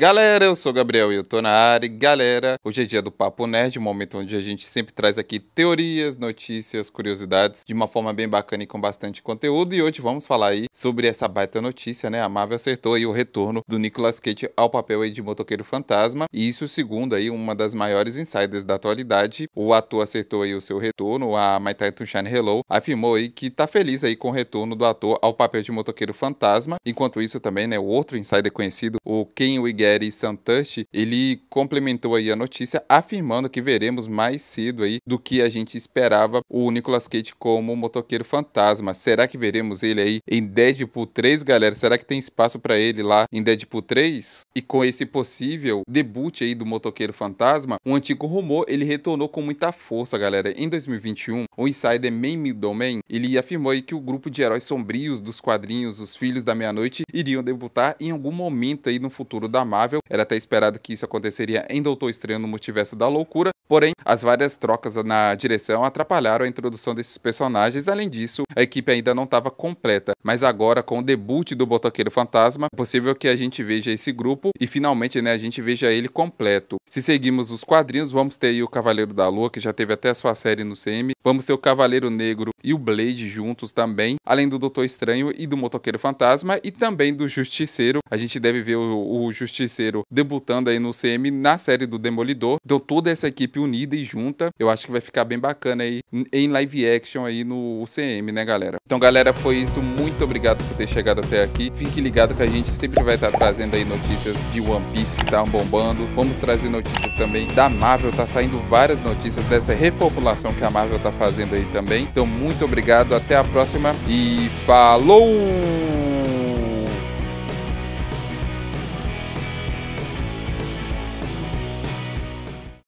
Galera, eu sou o Gabriel e eu tô na área. Galera, hoje é dia do Papo Nerd, um momento onde a gente sempre traz aqui teorias, notícias, curiosidades de uma forma bem bacana e com bastante conteúdo. E hoje vamos falar aí sobre essa baita notícia, né? A Marvel acertou aí o retorno do Nicolas Cage ao papel aí de Motoqueiro Fantasma. E isso segundo aí uma das maiores insiders da atualidade. O ator acertou aí o seu retorno, a My Titan Shine Hello afirmou aí que tá feliz aí com o retorno do ator ao papel de Motoqueiro Fantasma. Enquanto isso também, né, o outro insider conhecido, o Ken Wiegley e Santucci, ele complementou aí a notícia afirmando que veremos mais cedo aí do que a gente esperava o Nicolas Cage como Motoqueiro Fantasma. Será que veremos ele aí em Deadpool 3, galera? Será que tem espaço para ele lá em Deadpool 3? E com esse possível debut aí do Motoqueiro Fantasma, um antigo rumor, ele retornou com muita força, galera. Em 2021, o insider Mame Domen, ele afirmou aí que o grupo de heróis sombrios dos quadrinhos, os Filhos da Meia-Noite, iriam debutar em algum momento aí no futuro da Marvel. Era até esperado que isso aconteceria em Doutor Estranho no Multiverso da Loucura, porém, as várias trocas na direção atrapalharam a introdução desses personagens. Além disso, a equipe ainda não estava completa, mas agora, com o debut do Motoqueiro Fantasma, é possível que a gente veja esse grupo e finalmente, né, a gente veja ele completo. Se seguimos os quadrinhos, vamos ter aí o Cavaleiro da Lua, que já teve até a sua série no UCM, vamos ter o Cavaleiro Negro e o Blade juntos também, além do Doutor Estranho e do Motoqueiro Fantasma e também do Justiceiro. A gente deve ver o Justiceiro debutando aí no UCM na série do Demolidor. Então toda essa equipe unida e junta, eu acho que vai ficar bem bacana aí em live action aí no UCM, né, galera? Então, galera, foi isso. Muito obrigado por ter chegado até aqui. Fique ligado que a gente sempre vai estar trazendo aí notícias de One Piece que tá bombando. Vamos trazer notícias também da Marvel. Tá saindo várias notícias dessa reformulação que a Marvel tá fazendo aí também. Então, muito obrigado. Até a próxima e falou!